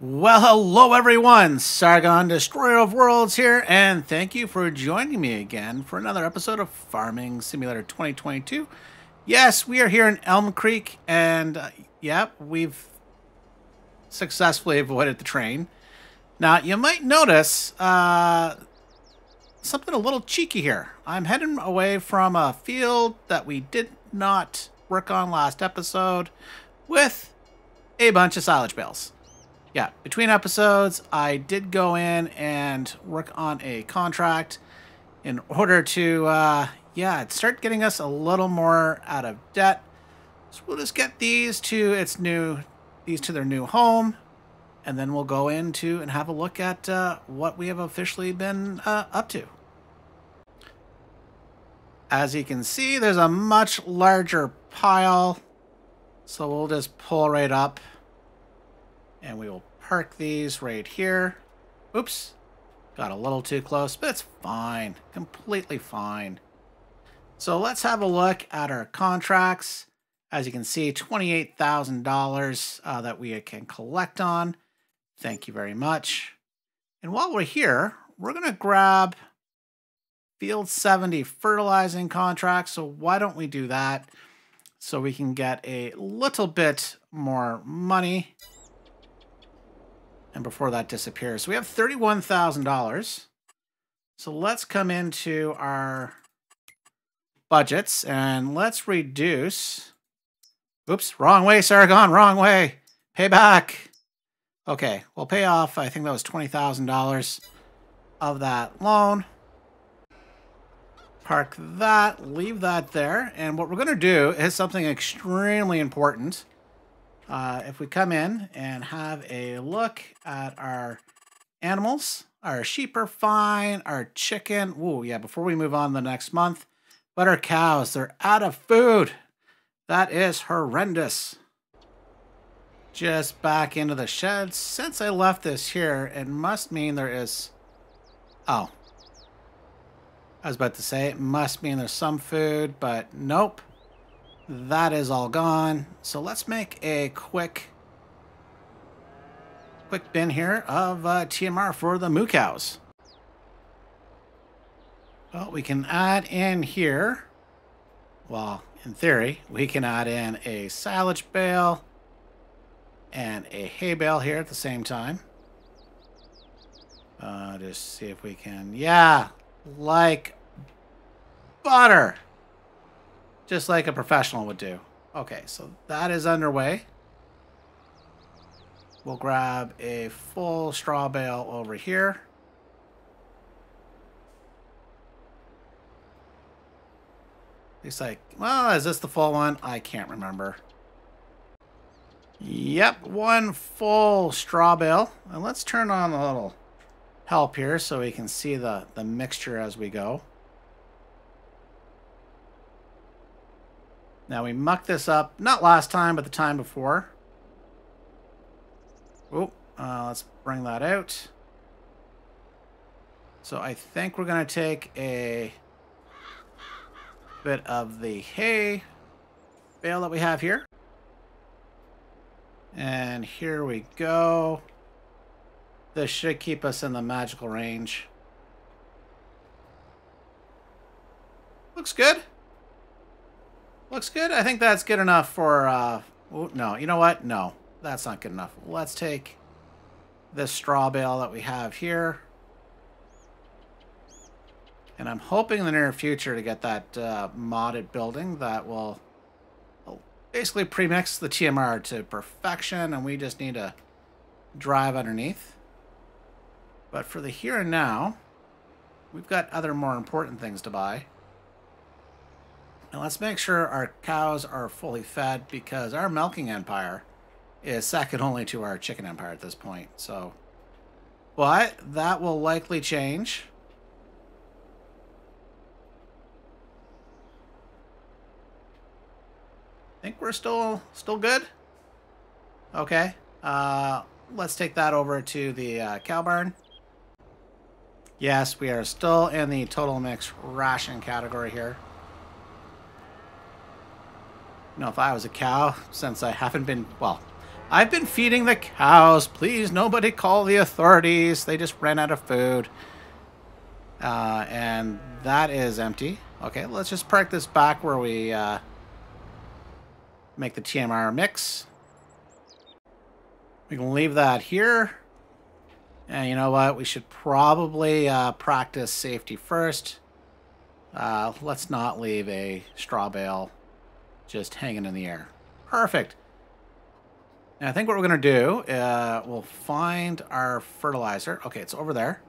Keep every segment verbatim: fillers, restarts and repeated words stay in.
Well, hello everyone, Sargon, Destroyer of Worlds here, and thank you for joining me again for another episode of Farming Simulator twenty twenty-two. Yes, we are here in Elm Creek, and uh, yeah, we've successfully avoided the train. Now, you might notice uh, something a little cheeky here. I'm heading away from a field that we did not work on last episode with a bunch of silage bales. Yeah, between episodes, I did go in and work on a contract in order to, uh, yeah, start getting us a little more out of debt. So we'll just get these to its new, these to their new home, and then we'll go into and have a look at uh, what we have officially been uh, up to. As you can see, there's a much larger pile, so we'll just pull right up. And we will park these right here. Oops, got a little too close, but it's fine, completely fine. So let's have a look at our contracts. As you can see, twenty-eight thousand dollars uh, that we can collect on. Thank you very much. And while we're here, we're gonna grab Field seventy fertilizing contract. So why don't we do that? So we can get a little bit more money. And before that disappears, so we have thirty-one thousand dollars. So let's come into our budgets and let's reduce. Oops, wrong way, Sargon, wrong way. Pay back. Okay, we'll pay off, I think that was twenty thousand dollars of that loan. Park that, leave that there. And what we're gonna do is something extremely important. Uh, if we come in and have a look at our animals, our sheep are fine, our chicken, ooh, yeah, before we move on the next month, but our cows, they're out of food. That is horrendous. Just back into the shed. Since I left this here, it must mean there is, oh, I was about to say, it must mean there's some food, but nope. That is all gone. So let's make a quick quick bin here of uh, T M R for the moo cows. Well, we can add in here, well, in theory, we can add in a silage bale and a hay bale here at the same time. Uh, just see if we can, yeah, like butter. Just like a professional would do. Okay, so that is underway. We'll grab a full straw bale over here. It's like, well, is this the full one? I can't remember. Yep, one full straw bale. And let's turn on a little help here so we can see the, the mixture as we go. Now we mucked this up, not last time, but the time before. Oh, uh, let's bring that out. So I think we're going to take a bit of the hay bale that we have here. And here we go. This should keep us in the magical range. Looks good. Looks good. I think that's good enough for, uh, oh, no, you know what? No, that's not good enough. Let's take this straw bale that we have here. And I'm hoping in the near future to get that uh, modded building that will basically premix the T M R to perfection, and we just need to drive underneath. But for the here and now, we've got other more important things to buy. And let's make sure our cows are fully fed because our milking empire is second only to our chicken empire at this point. So, but that will likely change. I think we're still still good. Okay, uh, let's take that over to the uh, cow barn. Yes, we are still in the total mix ration category here. You know, if I was a cow, since I haven't been, well, I've been feeding the cows. Please, nobody call the authorities. They just ran out of food. Uh, and that is empty. Okay, let's just park this back where we uh, make the T M R mix. We can leave that here. And you know what? We should probably uh, practice safety first. Uh, let's not leave a straw bale just hanging in the air. Perfect. And I think what we're going to do, uh, we'll find our fertilizer. Okay, it's over there.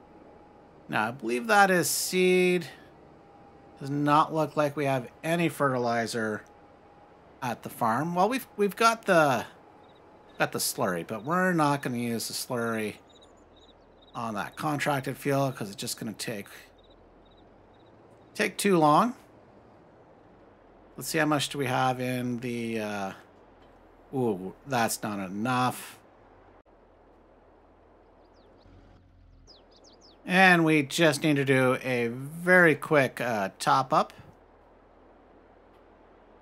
Now, I believe that is seed. Does not look like we have any fertilizer at the farm. Well, we've we've got the got the slurry, but we're not going to use the slurry on that contracted field because it's just going to take take too long. Let's see how much do we have in the. Uh, Ooh, that's not enough. And we just need to do a very quick uh, top up.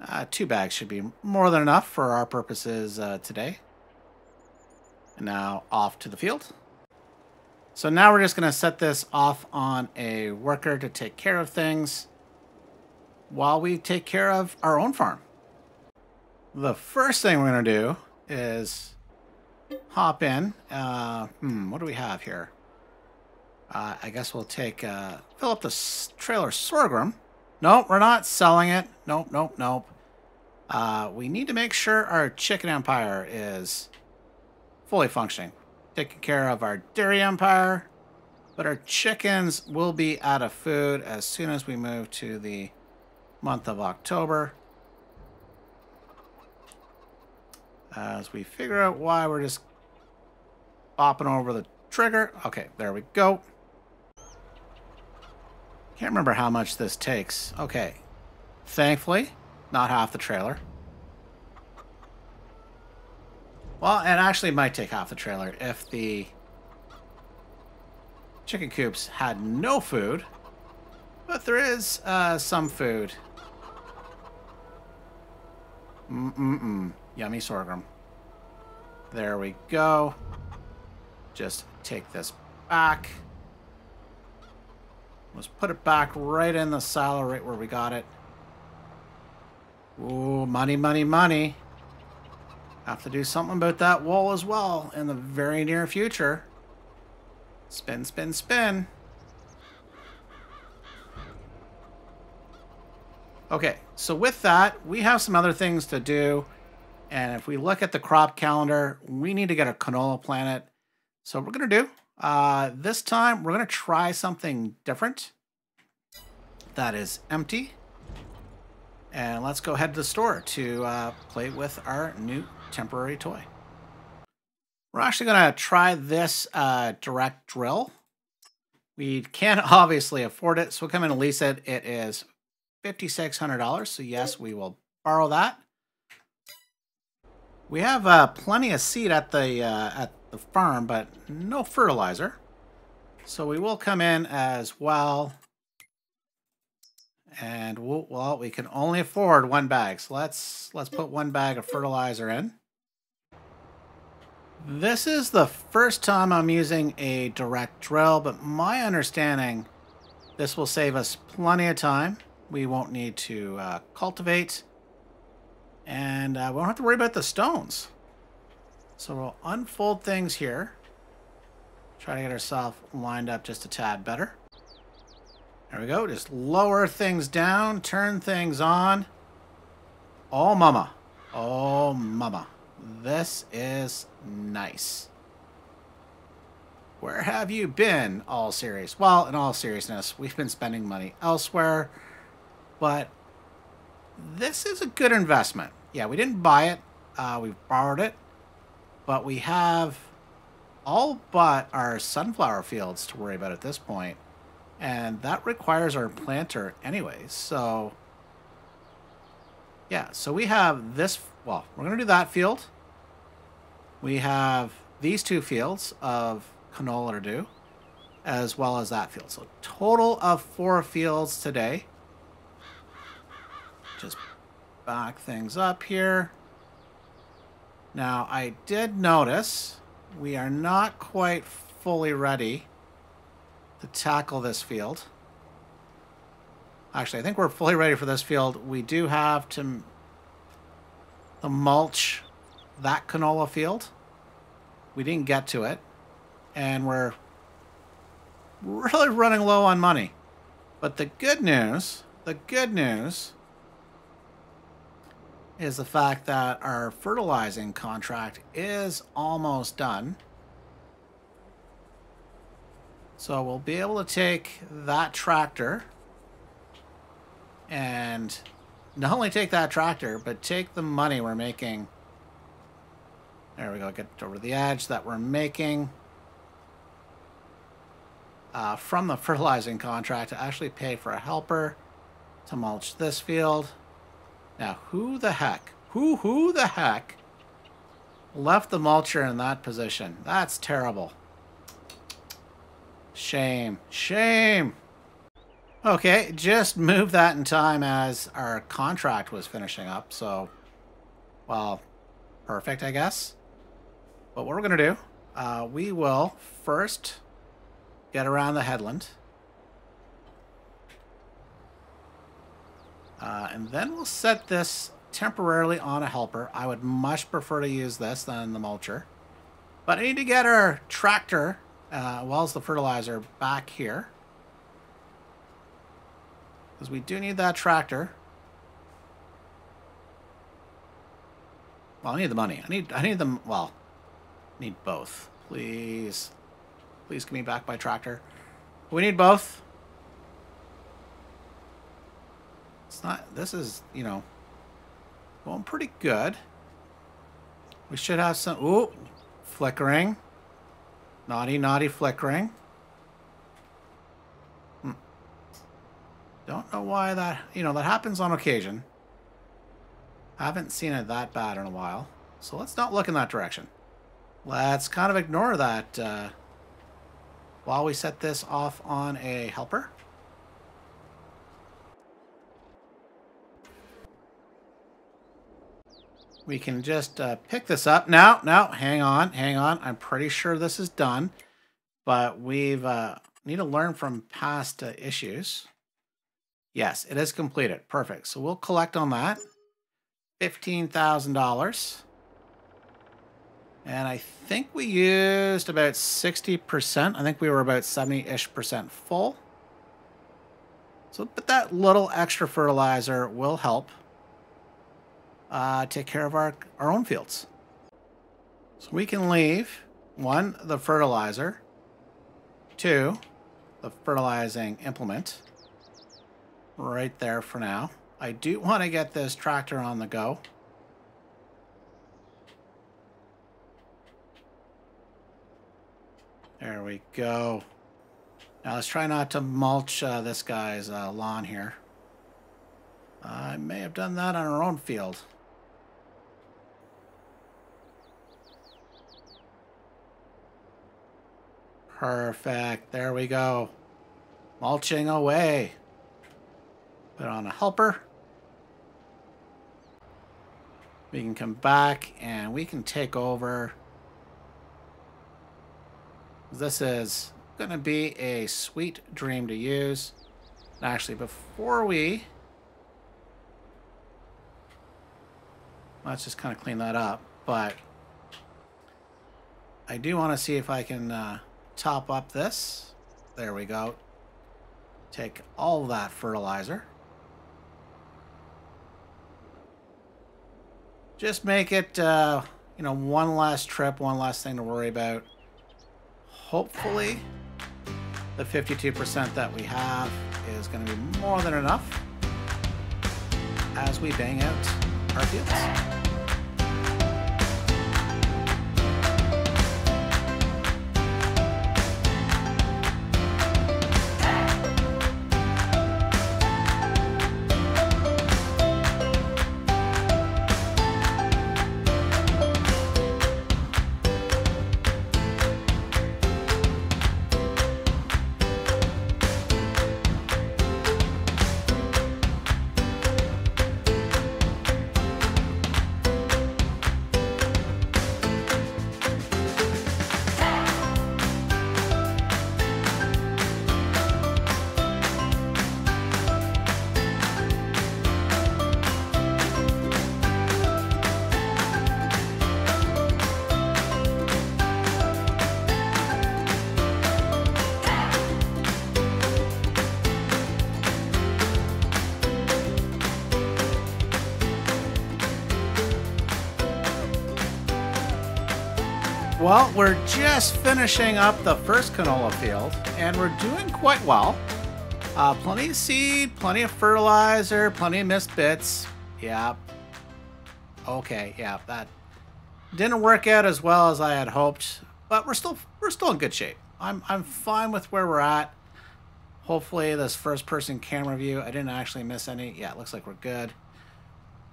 Uh, two bags should be more than enough for our purposes uh, today. And now off to the field. So now we're just going to set this off on a worker to take care of things while we take care of our own farm. The first thing we're going to do is hop in. Uh, hmm, what do we have here? Uh, I guess we'll take, uh, fill up the trailer sorghum. Nope, we're not selling it. Nope, nope, nope. Uh, we need to make sure our chicken empire is fully functioning. Taking care of our dairy empire. But our chickens will be out of food as soon as we move to the month of October. As we figure out why we're just bopping over the trigger. Okay, there we go. Can't remember how much this takes. Okay. Thankfully, not half the trailer. Well, and actually it might take half the trailer if the chicken coops had no food. But there is uh, some food. Mm-mm-mm. Yummy sorghum. There we go. Just take this back. Let's put it back right in the silo, right where we got it. Ooh, money, money, money. Have to do something about that wool as well in the very near future. Spin, spin, spin. Okay, so with that, we have some other things to do. And if we look at the crop calendar, we need to get a canola planet. So what we're going to do, uh, this time we're going to try something different. That is empty. And let's go head to the store to uh, play with our new temporary toy. We're actually going to try this uh, direct drill. We can't obviously afford it, so we'll come in and lease it. It is five thousand six hundred dollars, so yes, we will borrow that. We have uh, plenty of seed at the uh, at the farm, but no fertilizer. So we will come in as well. And we'll, well, we can only afford one bag, so let's let's put one bag of fertilizer in. This is the first time I'm using a direct drill, but my understanding, this will save us plenty of time. We won't need to uh, cultivate. And uh, we don't have to worry about the stones. So we'll unfold things here. Try to get ourselves lined up just a tad better. There we go. Just lower things down. Turn things on. Oh, mama. Oh, mama. This is nice. Where have you been, all serious? Well, in all seriousness, we've been spending money elsewhere. But this is a good investment. Yeah, we didn't buy it. Uh, we borrowed it. But we have all but our sunflower fields to worry about at this point. And that requires our planter anyways. So, yeah. So we have this. Well, we're going to do that field. We have these two fields of canola to do, as well as that field. So total of four fields today. Just back things up here. Now, I did notice we are not quite fully ready to tackle this field. Actually, I think we're fully ready for this field. We do have to, to mulch that canola field. We didn't get to it. And we're really running low on money. But the good news, the good news is the fact that our fertilizing contract is almost done. So we'll be able to take that tractor and not only take that tractor, but take the money we're making. There we go, get over the edge that we're making uh, from the fertilizing contract to actually pay for a helper to mulch this field. Now, who the heck, who, who the heck left the mulcher in that position? That's terrible. Shame, shame. Okay, just move that in time as our contract was finishing up, so, well, perfect, I guess. But what we're going to do, uh, we will first get around the headland. Uh, and then we'll set this temporarily on a helper. I would much prefer to use this than the mulcher. But I need to get our tractor, uh, as well as the fertilizer, back here. Because we do need that tractor. Well, I need the money. I need I need them, well, I need both. Please. Please give me back my tractor. We need both. It's not, this is, you know, going pretty good. We should have some, ooh, flickering. Naughty, naughty flickering. Don't know why that, you know, that happens on occasion. I haven't seen it that bad in a while. So let's not look in that direction. Let's kind of ignore that uh, while we set this off on a helper. We can just uh, pick this up. Now, now, hang on, hang on. I'm pretty sure this is done. But we've uh, need to learn from past uh, issues. Yes, it is completed. Perfect. So we'll collect on that. fifteen thousand dollars. And I think we used about sixty percent. I think we were about seventy-ish percent full. So, but that little extra fertilizer will help uh, take care of our, our own fields. So we can leave, one, the fertilizer. Two, the fertilizing implement. Right there for now. I do want to get this tractor on the go. There we go. Now let's try not to mulch uh, this guy's uh, lawn here. I may have done that on our own field. Perfect. There we go. Mulching away. Put on a helper. We can come back and we can take over. This is going to be a sweet dream to use. And actually, before we... let's just kind of clean that up. But I do want to see if I can uh, top up this. There we go. Take all that fertilizer. Just make it, uh, you know, one last trip, one last thing to worry about. Hopefully, the fifty-two percent that we have is going to be more than enough as we bang out our fields. Well, we're just finishing up the first canola field, and we're doing quite well. Uh, plenty of seed, plenty of fertilizer, plenty of missed bits. Yeah. Okay, yeah, that didn't work out as well as I had hoped, but we're still we're still in good shape. I'm I'm fine with where we're at. Hopefully, this first-person camera view, I didn't actually miss any. Yeah, it looks like we're good.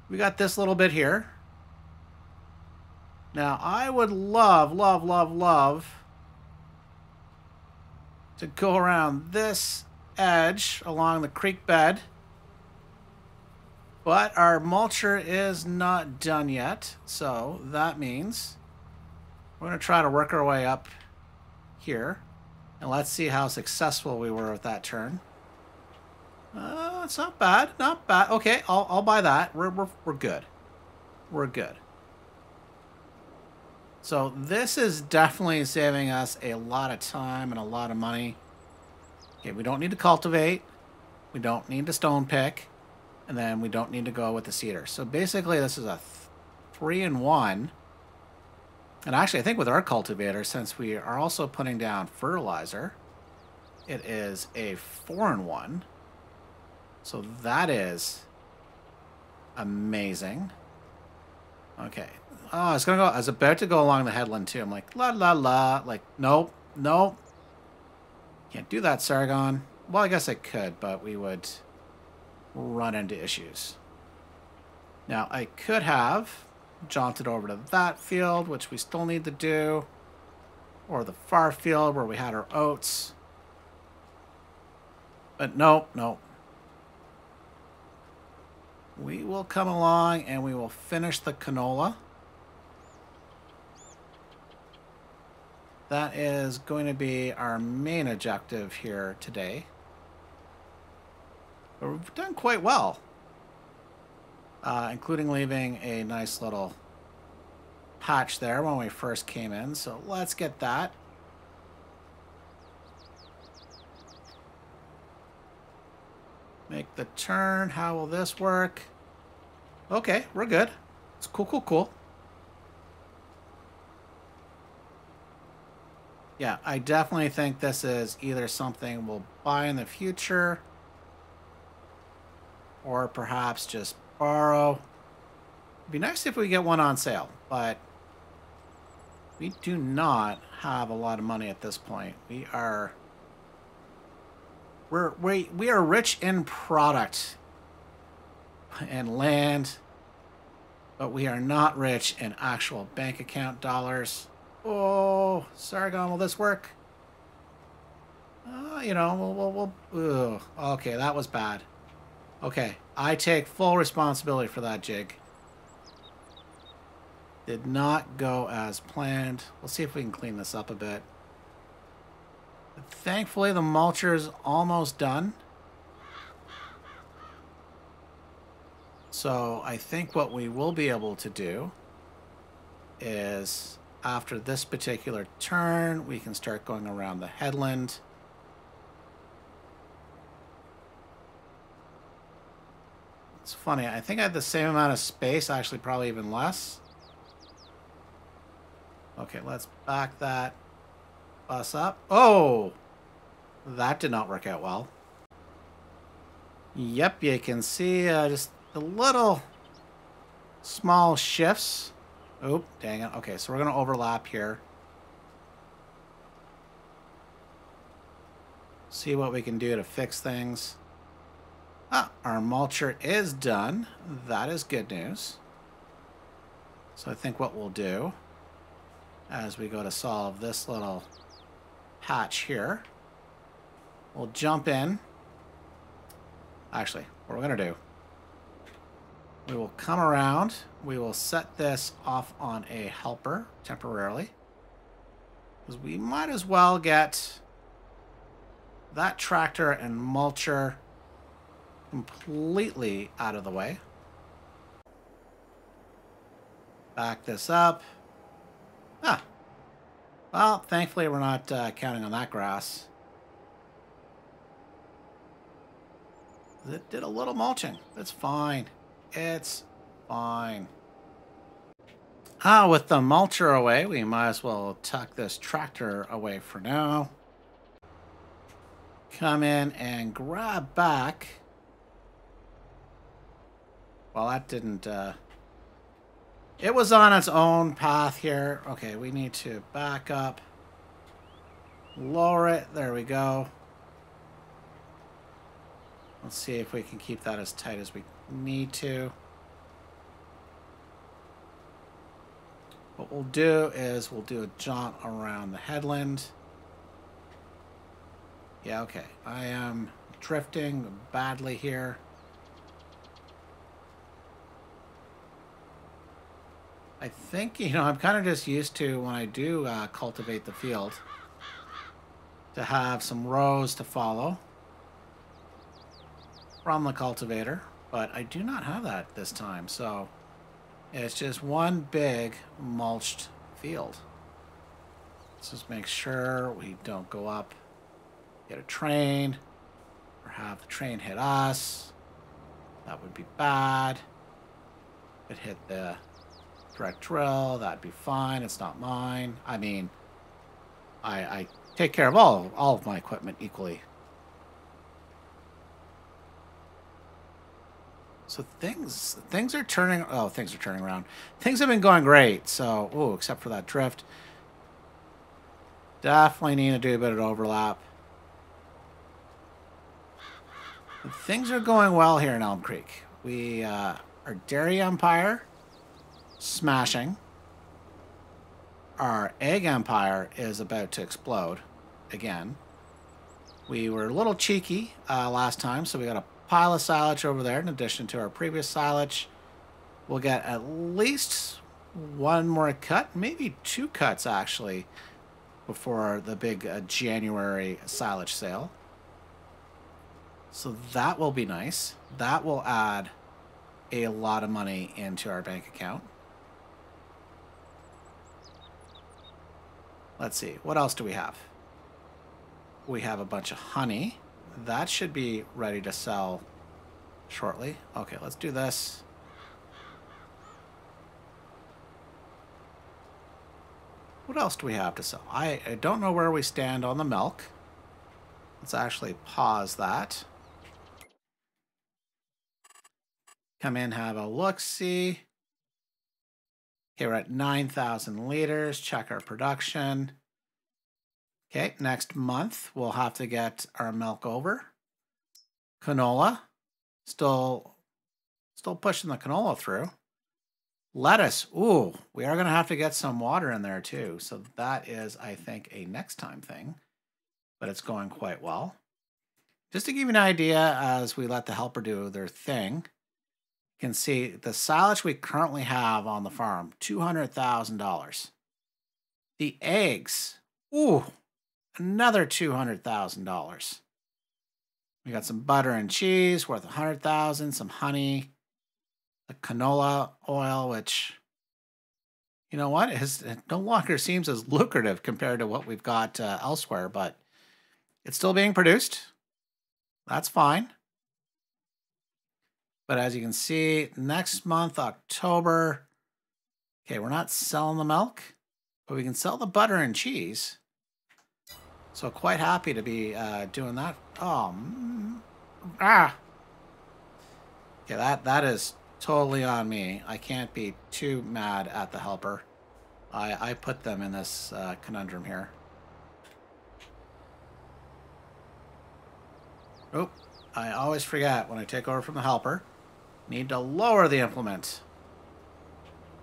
We got this little bit here. Now, I would love, love, love, love to go around this edge along the creek bed. But our mulcher is not done yet. So that means we're going to try to work our way up here. And let's see how successful we were with that turn. Uh, it's not bad, not bad. Okay, I'll, I'll buy that. We're, we're, we're good. We're good. So this is definitely saving us a lot of time and a lot of money. Okay, we don't need to cultivate. We don't need to stone pick. And then we don't need to go with the cedar. So basically this is a th three and one. And actually I think with our cultivator, since we are also putting down fertilizer, it is a four and one. So that is amazing. Okay. Oh, it's gonna go. I was about to go along the headland too. I'm like, la la la. Like, nope, nope. Can't do that, Sargon. Well, I guess I could, but we would run into issues. Now, I could have jaunted over to that field, which we still need to do, or the far field where we had our oats. But nope, nope. We will come along and we will finish the canola. That is going to be our main objective here today. But we've done quite well, uh, including leaving a nice little patch there when we first came in. So let's get that. Make the turn. How will this work? Okay, we're good. It's cool, cool, cool. Yeah, I definitely think this is either something we'll buy in the future or perhaps just borrow. It'd be nice if we get one on sale, but we do not have a lot of money at this point. We are... We're, we, we are rich in product and land, but we are not rich in actual bank account dollars. Oh, Sargon, will this work? Uh, you know, we'll... we'll, we'll ugh. Okay, that was bad. Okay, I take full responsibility for that jig. Did not go as planned. We'll see if we can clean this up a bit. Thankfully, the mulcher is almost done. So I think what we will be able to do is after this particular turn, we can start going around the headland. It's funny. I think I had the same amount of space, actually probably even less. Okay, let's back that. Us up. Oh! That did not work out well. Yep, you can see uh, just the little small shifts. Oh, dang it. Okay, so we're going to overlap here. See what we can do to fix things. Ah, our mulcher is done. That is good news. So I think what we'll do as we go to solve this little patch here. We'll jump in. Actually, what we're going to do, we will come around. We will set this off on a helper temporarily, because we might as well get that tractor and mulcher completely out of the way. Back this up. Ah. Well, thankfully we're not uh, counting on that grass. It did a little mulching. It's fine. It's fine. Ah, with the mulcher away, we might as well tuck this tractor away for now. Come in and grab back. Well, that didn't... Uh... It was on its own path here. Okay, we need to back up. Lower it. There we go. Let's see if we can keep that as tight as we need to. What we'll do is we'll do a jaunt around the headland. Yeah, okay. I am drifting badly here. I think, you know, I'm kind of just used to, when I do uh, cultivate the field, to have some rows to follow from the cultivator, but I do not have that this time, so it's just one big mulched field. Let's just make sure we don't go up, get a train, or have the train hit us. That would be bad. It hit the direct drill, that'd be fine. It's not mine. I mean, I, I take care of all, all of my equipment equally. So things things are turning... Oh, things are turning around. Things have been going great. So, oh, except for that drift. Definitely need to do a bit of overlap. But things are going well here in Elm Creek. We uh, our dairy empire... smashing. Our egg empire is about to explode again. We were a little cheeky uh, last time, so we got a pile of silage over there in addition to our previous silage. We'll get at least one more cut, maybe two cuts actually, before the big uh, January silage sale. So that will be nice. That will add a lot of money into our bank account. Let's see, what else do we have? We have a bunch of honey. That should be ready to sell shortly. Okay, let's do this. What else do we have to sell? I, I don't know where we stand on the milk. Let's actually pause that. Come in, have a look-see. Okay, we're at nine thousand liters. Check our production. Okay, next month we'll have to get our milk over. Canola. Still, still pushing the canola through. Lettuce. Ooh, we are going to have to get some water in there too. So that is, I think, a next time thing. But it's going quite well. Just to give you an idea, as we let the helper do their thing, you can see the silage we currently have on the farm, two hundred thousand dollars. The eggs, ooh, another two hundred thousand dollars. We got some butter and cheese worth one hundred thousand dollars, some honey, the canola oil, which, you know what, is, it no longer seems as lucrative compared to what we've got uh, elsewhere, but it's still being produced. That's fine. But as you can see, next month, October, okay, we're not selling the milk, but we can sell the butter and cheese. So quite happy to be uh, doing that. Oh, ah. Okay, that, that is totally on me. I can't be too mad at the helper. I, I put them in this uh, conundrum here. Oh, I always forget when I take over from the helper. Need to lower the implement.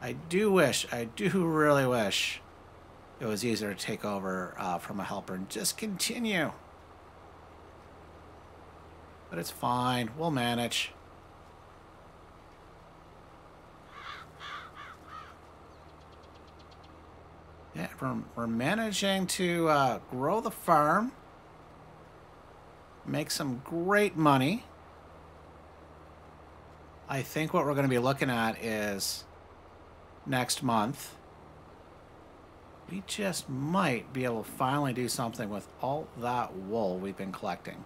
I do wish, I do really wish it was easier to take over uh, from a helper and just continue. But it's fine. We'll manage. Yeah, we're, we're managing to uh, grow the farm. Make some great money. I think what we're going to be looking at is next month. We just might be able to finally do something with all that wool we've been collecting.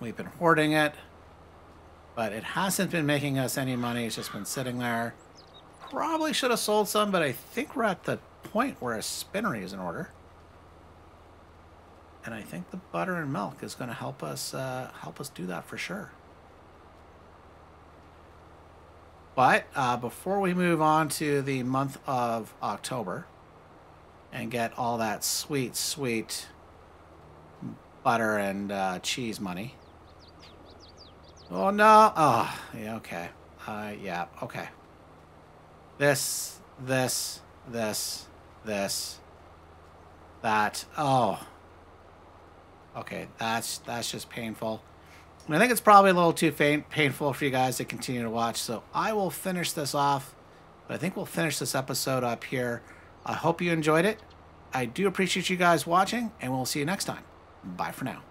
We've been hoarding it, but it hasn't been making us any money. It's just been sitting there. probably should have sold some, but I think we're at the point where a spinnery is in order. And I think the butter and milk is going to help us uh, help us do that for sure. But uh, before we move on to the month of October and get all that sweet, sweet butter and uh, cheese money. Oh, no. Oh, yeah, okay. Uh, yeah, okay. This, this, this, this, that. Oh. Okay, that's that's just painful. And I think it's probably a little too faint, painful for you guys to continue to watch, so I will finish this off. But I think we'll finish this episode up here. I hope you enjoyed it. I do appreciate you guys watching, and we'll see you next time. Bye for now.